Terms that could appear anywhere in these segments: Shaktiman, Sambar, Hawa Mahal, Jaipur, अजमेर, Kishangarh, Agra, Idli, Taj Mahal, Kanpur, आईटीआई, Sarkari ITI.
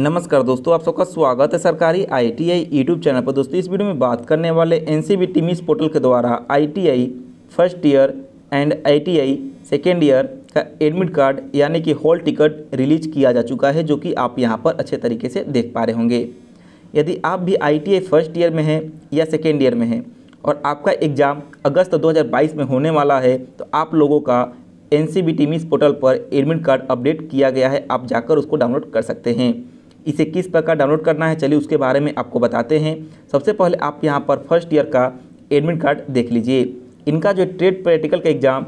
नमस्कार दोस्तों, आप सबका स्वागत है सरकारी आईटीआई यूट्यूब चैनल पर। दोस्तों, इस वीडियो में बात करने वाले NCB टीमीज़ पोर्टल के द्वारा आईटीआई first year and आईटीआई second year का एडमिट कार्ड यानी कि हॉल टिकट रिलीज किया जा चुका है, जो कि आप यहाँ पर अच्छे तरीके से देख पा रहे होंगे। यदि आप भी आईटीआई फर्स्ट ईयर में हैं या सेकेंड ईयर में हैं और आपका एग्ज़ाम अगस्त 2022 में होने वाला है तो आप लोगों का NCB टीमीज़ पोर्टल पर एडमिट कार्ड अपडेट किया गया है, आप जाकर उसको डाउनलोड कर सकते हैं। इसे किस प्रकार डाउनलोड करना है, चलिए उसके बारे में आपको बताते हैं। सबसे पहले आप यहाँ पर फर्स्ट ईयर का एडमिट कार्ड देख लीजिए। इनका जो ट्रेड प्रैक्टिकल का एग्ज़ाम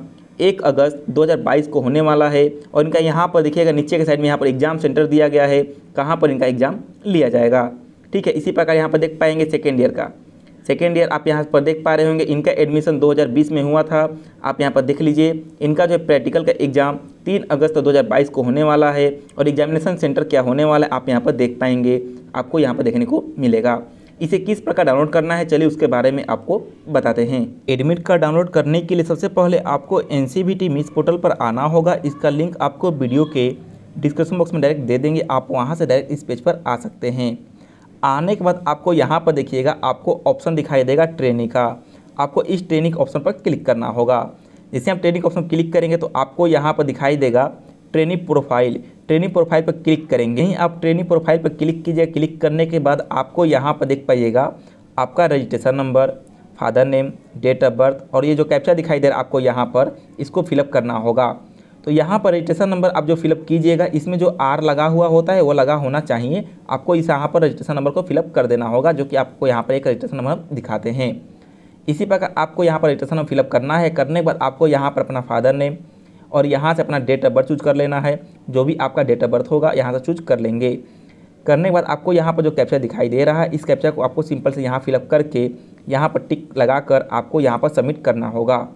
1 अगस्त 2022 को होने वाला है और इनका यहाँ पर देखिएगा नीचे के साइड में यहाँ पर एग्ज़ाम सेंटर दिया गया है, कहाँ पर इनका एग्ज़ाम लिया जाएगा। ठीक है, इसी प्रकार यहाँ पर देख पाएंगे सेकेंड ईयर का। सेकेंड ईयर आप यहाँ पर देख पा रहे होंगे इनका एडमिशन 2020 में हुआ था, आप यहाँ पर देख लीजिए। इनका जो प्रैक्टिकल का एग्ज़ाम 3 अगस्त 2022 को होने वाला है और एग्जामिनेशन सेंटर क्या होने वाला है आप यहाँ पर देख पाएंगे, आपको यहाँ पर देखने को मिलेगा। इसे किस प्रकार डाउनलोड करना है, चलिए उसके बारे में आपको बताते हैं। एडमिट कार्ड डाउनलोड करने के लिए सबसे पहले आपको NCB टीमीज़ पोर्टल पर आना होगा। इसका लिंक आपको वीडियो के डिस्क्रिप्शन बॉक्स में डायरेक्ट दे देंगे, आप वहाँ से डायरेक्ट इस पेज पर आ सकते हैं। आने के बाद आपको यहाँ पर देखिएगा, आपको ऑप्शन दिखाई देगा ट्रेनिंग का, आपको इस ट्रेनिंग ऑप्शन पर क्लिक करना होगा। जैसे हम ट्रेनिंग ऑप्शन क्लिक करेंगे तो आपको यहाँ पर दिखाई देगा ट्रेनिंग प्रोफाइल। ट्रेनिंग प्रोफाइल पर क्लिक करेंगे ही, आप ट्रेनिंग प्रोफाइल पर क्लिक कीजिए। क्लिक करने के बाद आपको यहाँ पर देख पाइएगा आपका registration number, father name, date of birth और ये जो कैप्चा दिखाई दे रहा है आपको यहाँ पर इसको फिलअप करना होगा। तो यहाँ पर रजिस्ट्रेशन नंबर आप जो फिलअप कीजिएगा इसमें जो आर लगा हुआ होता है वो लगा होना चाहिए, आपको इस यहाँ पर रजिस्ट्रेशन नंबर को फिलअप कर देना होगा, जो कि आपको यहाँ पर एक रजिस्ट्रेशन नंबर दिखाते हैं। इसी प्रकार आपको यहाँ पर रजिस्ट्रेशन नंबर फिलअप करना है। करने के बाद आपको यहाँ पर अपना फादर नेम और यहाँ से अपना डेट ऑफ बर्थ चूज कर लेना है, जो भी आपका डेट ऑफ बर्थ होगा यहाँ से चूज कर लेंगे। करने के बाद आपको यहाँ पर जो कैप्चा दिखाई दे रहा है इस कैप्चा को आपको सिंपल से यहाँ फिलअप करके यहाँ पर टिक लगा कर आपको यहाँ पर सबमिट करना होगा।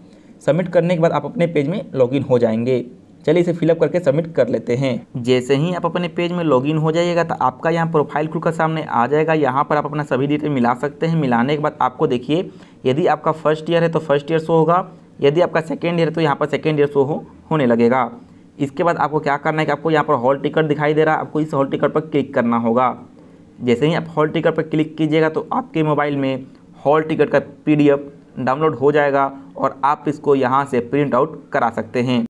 सबमिट करने के बाद आप अपने पेज में लॉगिन हो जाएंगे। चलिए इसे फिलअप करके सबमिट कर लेते हैं। जैसे ही आप अपने पेज में लॉगिन हो जाइएगा तो आपका यहाँ प्रोफाइल खुलकर सामने आ जाएगा। यहाँ पर आप अपना सभी डिटेल मिला सकते हैं। मिलाने के बाद आपको देखिए, यदि आपका फर्स्ट ईयर है तो फर्स्ट ईयर शो होगा, यदि आपका सेकेंड ईयर है तो यहाँ पर सेकेंड ईयर शो होने लगेगा। इसके बाद आपको क्या करना है कि आपको यहाँ पर हॉल टिकट दिखाई दे रहा है, आपको इस हॉल टिकट पर क्लिक करना होगा। जैसे ही आप हॉल टिकट पर क्लिक कीजिएगा तो आपके मोबाइल में हॉल टिकट का PDF डाउनलोड हो जाएगा और आप इसको यहाँ से प्रिंट आउट करा सकते हैं।